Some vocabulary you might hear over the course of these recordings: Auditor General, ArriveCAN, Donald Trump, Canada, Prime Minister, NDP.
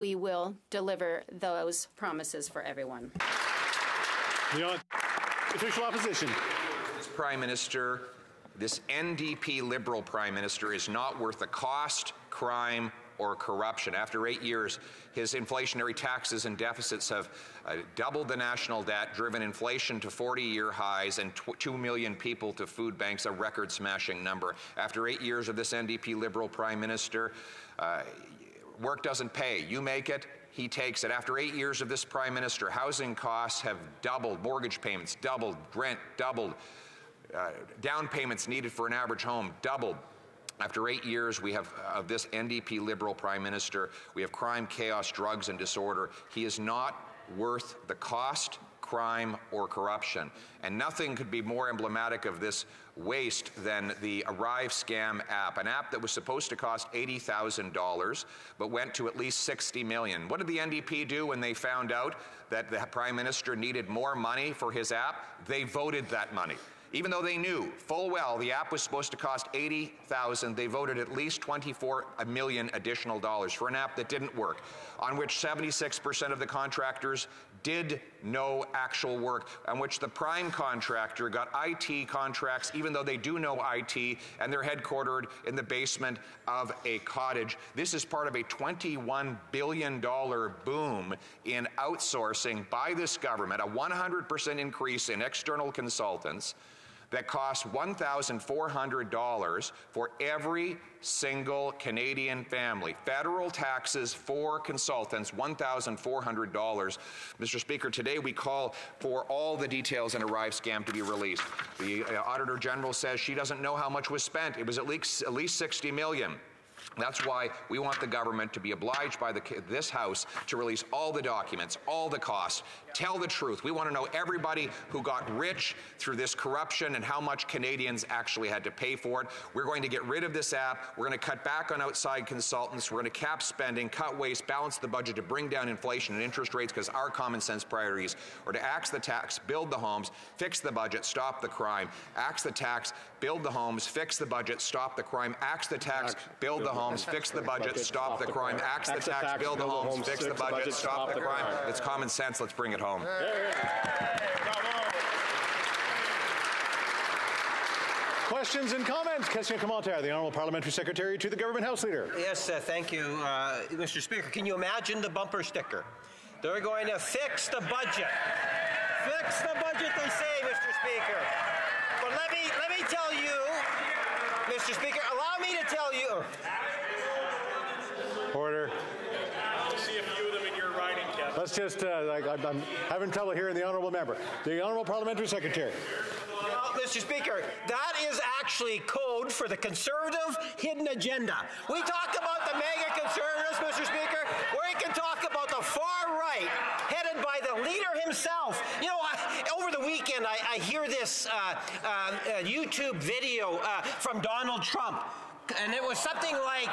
We will deliver those promises for everyone. The official opposition. Prime Minister, this NDP Liberal Prime Minister is not worth the cost, crime, or corruption. After 8 years, his inflationary taxes and deficits have doubled the national debt, driven inflation to 40-year highs, and 2 million people to food banks, a record-smashing number. After 8 years of this NDP Liberal Prime Minister, work doesn't pay. You make it, he takes it. After 8 years of this Prime Minister, housing costs have doubled, mortgage payments doubled, rent doubled, down payments needed for an average home doubled. After 8 years, we have of this NDP Liberal Prime Minister, we have crime, chaos, drugs, and disorder. He is not worth the cost, crime, or corruption. And nothing could be more emblematic of this waste than the ArriveCAN app, an app that was supposed to cost $80,000 but went to at least $60 million. What did the NDP do when they found out that the Prime Minister needed more money for his app? They voted that money. Even though they knew full well the app was supposed to cost $80,000, they voted at least $24 million additional dollars for an app that didn't work, on which 76% of the contractors did no actual work, on which the prime contractor got IT contracts even though they do know IT and they're headquartered in the basement of a cottage. This is part of a $21 billion boom in outsourcing by this government, a 100% increase in external consultants that costs $1,400 for every single Canadian family. Federal taxes for consultants, $1,400. Mr. Speaker, today we call for all the details in ArriveCAN to be released. The Auditor General says she doesn't know how much was spent. It was at least $60 million. That's why we want the government to be obliged by this House to release all the documents, all the costs. Tell the truth. We want to know everybody who got rich through this corruption and how much Canadians actually had to pay for it. We're going to get rid of this app. We're going to cut back on outside consultants. We're going to cap spending, cut waste, balance the budget to bring down inflation and interest rates, because our common sense priorities are to axe the tax, build the homes, fix the budget, stop the crime. Axe the tax, build the homes, fix the budget, stop the crime. Axe the tax, build the homes, fix the budget, stop the crime. Axe the tax, build the homes, fix the budget, stop the crime. It's common sense. Let's bring it home. Questions and comments. Question commentaire, the Honourable Parliamentary Secretary to the Government House Leader. Yes, thank you, Mr. Speaker. Can you imagine the bumper sticker? They're going to fix the budget. Fix the budget, they say, Mr. Speaker. But let me tell you, Mr. Speaker, allow me to tell you. Order. I see a few of them in your riding, Kevin. Let's just, I'm having trouble hearing the Honourable Member. The Honourable Parliamentary Secretary. Well, Mr. Speaker, that is actually code for the Conservative hidden agenda. We talk about the mega Conservatives, Mr. Speaker. We can talk about the far right, headed by the leader himself. You know, over the weekend, I hear this YouTube video from Donald Trump. And it was something like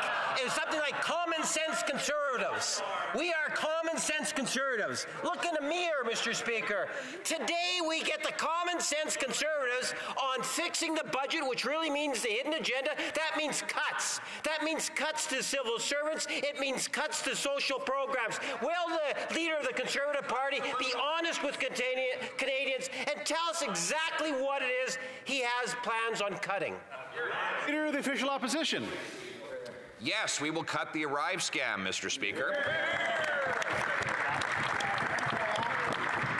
common sense conservatives. We are common sense conservatives. Look in the mirror, Mr. Speaker. Today we get the common sense conservatives on fixing the budget, which really means the hidden agenda. That means cuts. That means cuts to civil servants. It means cuts to social programs. Will the leader of the Conservative Party be honest with Canadians and tell us exactly what it is he has plans on cutting? Leader of the official opposition. Yes, we will cut the ArriveCAN, Mr. Speaker.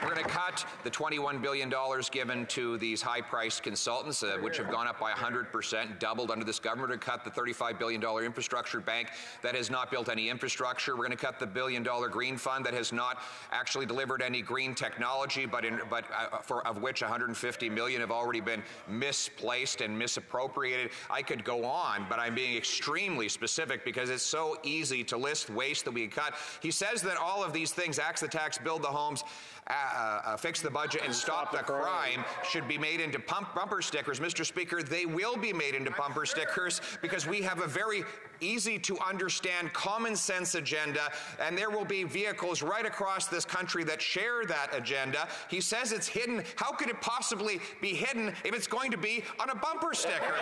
We're going to cut the $21 billion given to these high-priced consultants, which have gone up by 100%, doubled under this government. We're going to cut the $35 billion infrastructure bank that has not built any infrastructure. We're going to cut the billion-dollar green fund that has not actually delivered any green technology, of which $150 million have already been misplaced and misappropriated. I could go on, but I'm being extremely specific because it's so easy to list waste that we cut. He says that all of these things, axe the tax, build the homes, fix the budget, and stop the crime, should be made into bumper stickers. Mr. Speaker, they will be made into bumper stickers because we have a very easy to understand common sense agenda, and there will be vehicles right across this country that share that agenda. He says it's hidden. How could it possibly be hidden if it's going to be on a bumper sticker?